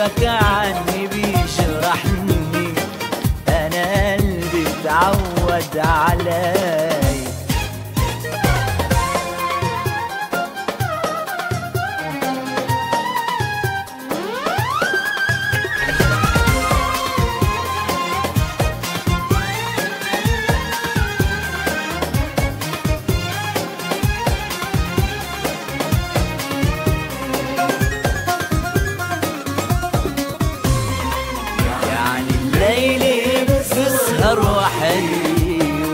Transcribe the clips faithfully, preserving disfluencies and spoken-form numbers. غيابك عني بيجرحني، أنا قلبي اتعود علي.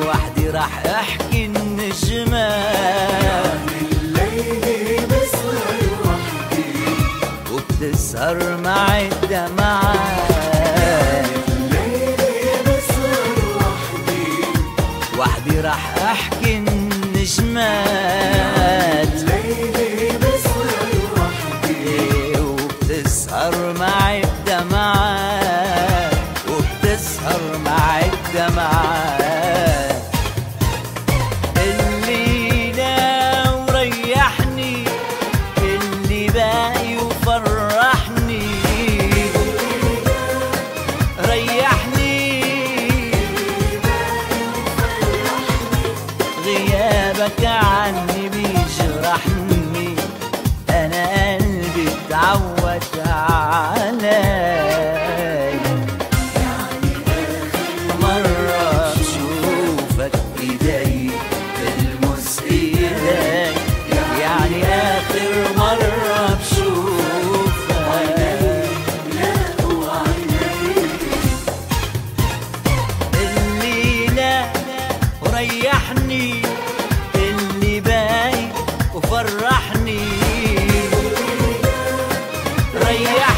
وحدي راح احكي النجمات الليل، بسهر وحدي وبتسهر معي الدمعات الليل، بسهر وحدي وحدي راح احكي النجمات الليل، بسهر وحدي وبتسهر معي الدمعات، وبتسهر معي الدمعات. الليلة وريحني، اللي باقي وفرحني، ريحني غيابك عني بيجرحني، أنا قلبي اتعود عليك. ريحني اللي باقي وفرحني، ريحني